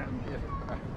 Yeah.